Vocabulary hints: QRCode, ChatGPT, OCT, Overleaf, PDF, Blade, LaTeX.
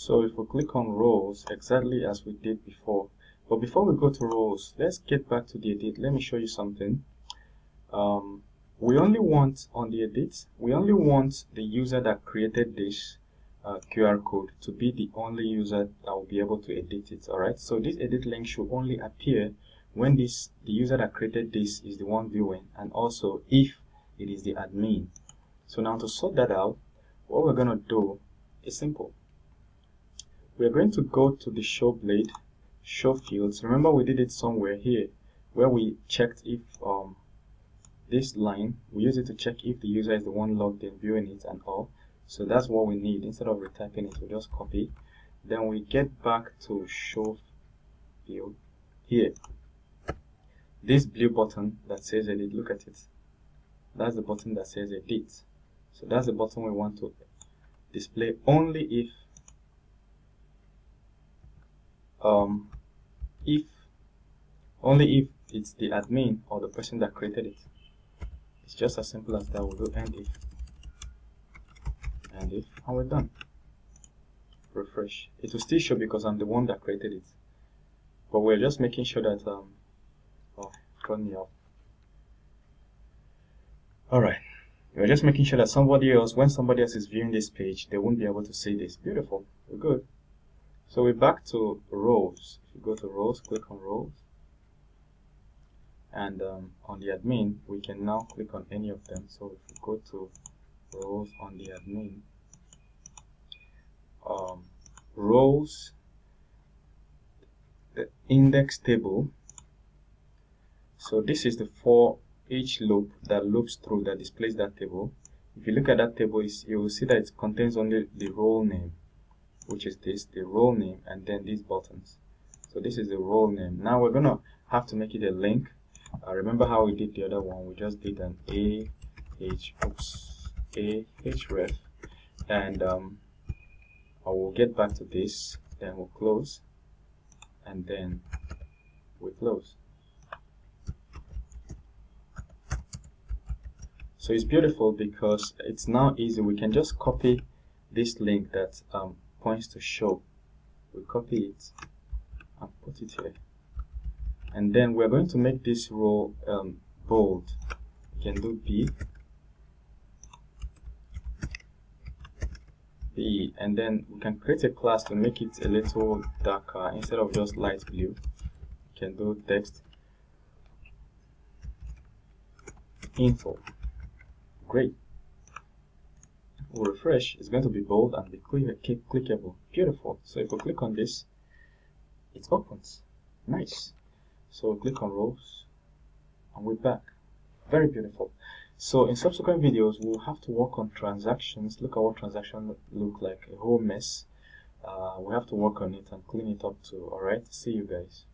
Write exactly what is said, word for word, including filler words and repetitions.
So if we click on rows, exactly as we did before. But before we go to rows, let's get back to the edit. Let me show you something. Um, we only want on the edit, we only want the user that created this uh, Q R code to be the only user that will be able to edit it. Alright, so this edit link should only appear when this the user that created this is the one viewing, and also if it is the admin. So now to sort that out, what we're gonna do is simple. We're going to go to the show blade, show fields. Remember we did it somewhere here where we checked if um, this line, we use it to check if the user is the one logged in, viewing it and all. So that's what we need. Instead of retyping it, we just copy. Then we get back to show field here. This blue button that says edit, look at it. That's the button that says edit. So that's the button we want to display only if um if only if it's the admin or the person that created it. It's just as simple as that. We'll do end if, end if, and we're done. Refresh. It will still show because I'm the one that created it, but we're just making sure that um oh turn me off. All right, we're just making sure that somebody else, when somebody else is viewing this page, they won't be able to see this. Beautiful. We're good. So we're back to rows. If you go to rows, click on rows, and um, on the admin, we can now click on any of them. So if we go to rows on the admin, um, rows, the index table. So this is the for each loop that loops through that displays that table. If you look at that table, you will see that it contains only the role name, which is this, the role name, and then these buttons. So this is the role name. Now we're gonna have to make it a link. Uh, remember how we did the other one? We just did an a h oops a h ref, and um, I will get back to this. Then we'll close, and then we close. So it's beautiful because it's now easy. We can just copy this link that um, points to show. We copy it and put it here, and then we're going to make this row um, bold. We can do b b, and then we can create a class to make it a little darker. Instead of just light blue, we can do text info. Great. We'll refresh. It's going to be bold and be click clickable. Beautiful. So if we click on this, it opens. Nice. So we'll click on rows and we're back. Very beautiful. So in subsequent videos, we'll have to work on transactions. Look at what transactions look like, a whole mess. Uh, we have to work on it and clean it up too. All right, see you guys.